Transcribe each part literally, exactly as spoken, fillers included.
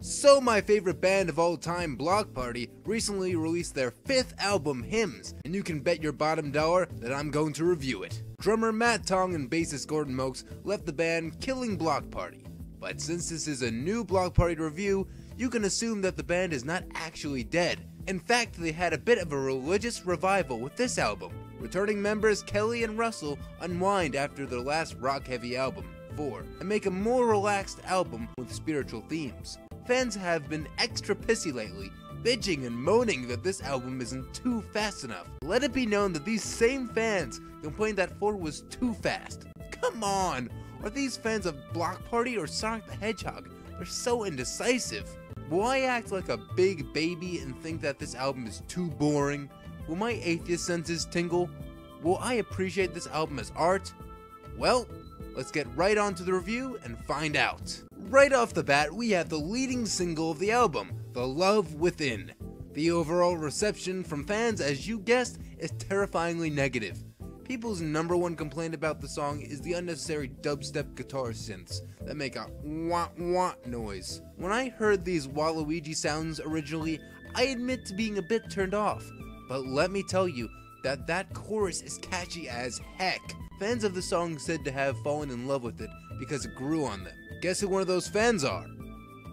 So my favorite band of all time, Bloc Party, recently released their fifth album, Hymns, and you can bet your bottom dollar that I'm going to review it. Drummer Matt Tong and bassist Gordon Moakes left the band, killing Bloc Party. But since this is a new Bloc Party review, you can assume that the band is not actually dead. In fact, they had a bit of a religious revival with this album. Returning members Kele and Russell unwind after their last rock-heavy album, Four, and make a more relaxed album with spiritual themes. Fans have been extra pissy lately, bitching and moaning that this album isn't too fast enough. Let it be known that these same fans complained that Four was too fast. Come on! Are these fans of Bloc Party or Sonic the Hedgehog? They're so indecisive. Why act like a big baby and think that this album is too boring? Will my atheist senses tingle? Will I appreciate this album as art? Well, let's get right on to the review and find out. Right off the bat, we have the leading single of the album, The Love Within. The overall reception from fans, as you guessed, is terrifyingly negative. People's number one complaint about the song is the unnecessary dubstep guitar synths that make a wah-wah noise. When I heard these Waluigi sounds originally, I admit to being a bit turned off, but let me tell you that that chorus is catchy as heck. Fans of the song said to have fallen in love with it because it grew on them. Guess who one of those fans are?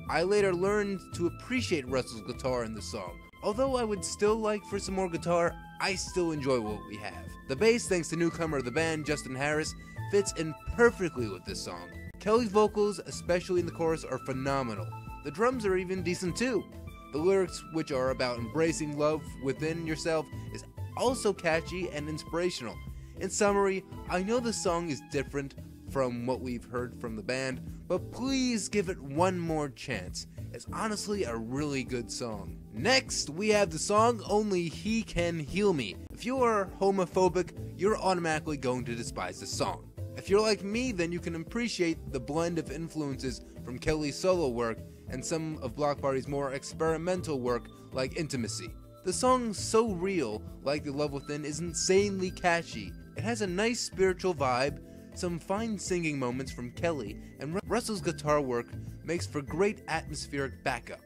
I later learned to appreciate Russell's guitar in the song. Although I would still like for some more guitar, I still enjoy what we have. The bass, thanks to newcomer of the band, Justin Harris, fits in perfectly with this song. Kele's vocals, especially in the chorus, are phenomenal. The drums are even decent too. The lyrics, which are about embracing love within yourself, is also catchy and inspirational. In summary, I know this song is different from what we've heard from the band, but please give it one more chance. It's honestly a really good song. Next, we have the song Only He Can Heal Me. If you are homophobic, you're automatically going to despise the song. If you're like me, then you can appreciate the blend of influences from Kele's solo work and some of Bloc Party's more experimental work like Intimacy. The song So Real, like The Love Within, is insanely catchy. It has a nice spiritual vibe. Some fine singing moments from Kele, and Russell's guitar work makes for great atmospheric backup.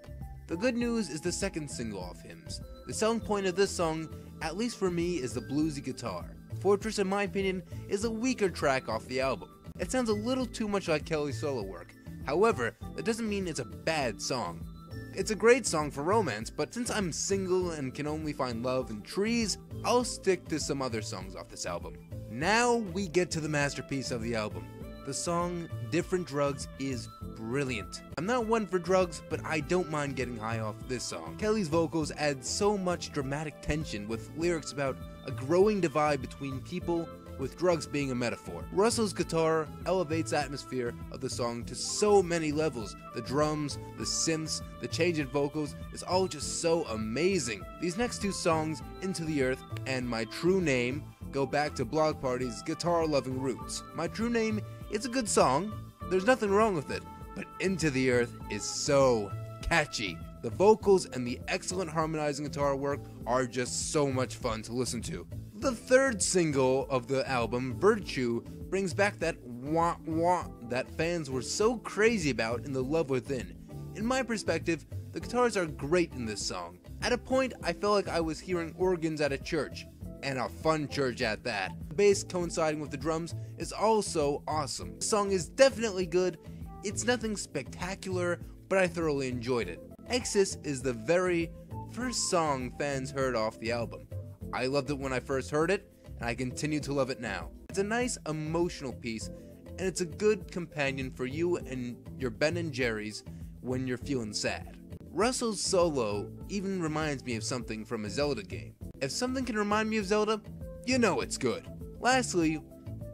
The good news is the second single off Hymns. The selling point of this song, at least for me, is the bluesy guitar. Fortress, in my opinion, is a weaker track off the album. It sounds a little too much like Kele's solo work. However, that doesn't mean it's a bad song. It's a great song for romance, but since I'm single and can only find love in trees, I'll stick to some other songs off this album. Now we get to the masterpiece of the album. The song Different Drugs is brilliant. I'm not one for drugs, but I don't mind getting high off this song. Kele's vocals add so much dramatic tension with lyrics about a growing divide between people, with drugs being a metaphor. Russell's guitar elevates the atmosphere of the song to so many levels. The drums, the synths, the change in vocals is all just so amazing. These next two songs, Into the Earth and My True Name, go back to Bloc Party's guitar-loving roots. My True Name is a good song, there's nothing wrong with it, but Into the Earth is so catchy. The vocals and the excellent harmonizing guitar work are just so much fun to listen to. The third single of the album, Virtue, brings back that wah-wah that fans were so crazy about in The Love Within. In my perspective, the guitars are great in this song. At a point, I felt like I was hearing organs at a church, and a fun church at that. The bass coinciding with the drums is also awesome. The song is definitely good, it's nothing spectacular, but I thoroughly enjoyed it. Exodus is the very first song fans heard off the album. I loved it when I first heard it, and I continue to love it now. It's a nice emotional piece, and it's a good companion for you and your Ben and Jerry's when you're feeling sad. Russell's solo even reminds me of something from a Zelda game. If something can remind me of Zelda, you know it's good. Lastly,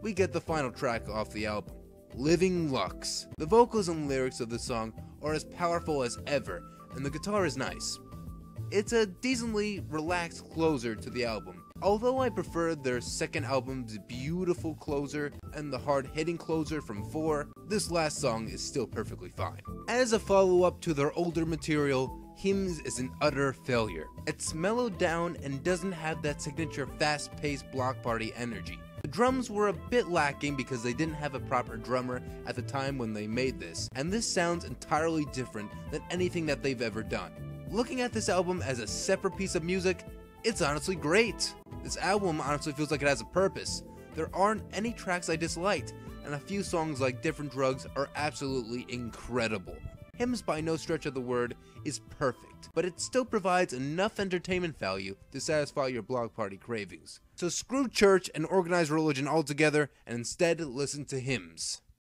we get the final track off the album, Living Lux. The vocals and lyrics of the song are as powerful as ever, and the guitar is nice. It's a decently relaxed closer to the album. Although I prefer their second album's beautiful closer and the hard-hitting closer from Four, this last song is still perfectly fine. As a follow-up to their older material, Hymns is an utter failure. It's mellowed down and doesn't have that signature fast-paced Bloc Party energy. The drums were a bit lacking because they didn't have a proper drummer at the time when they made this, and this sounds entirely different than anything that they've ever done. Looking at this album as a separate piece of music, it's honestly great. This album honestly feels like it has a purpose. There aren't any tracks I disliked, and a few songs like Different Drugs are absolutely incredible. Hymns, by no stretch of the word, is perfect, but it still provides enough entertainment value to satisfy your Bloc Party cravings. So screw church and organized religion altogether, and instead listen to Hymns.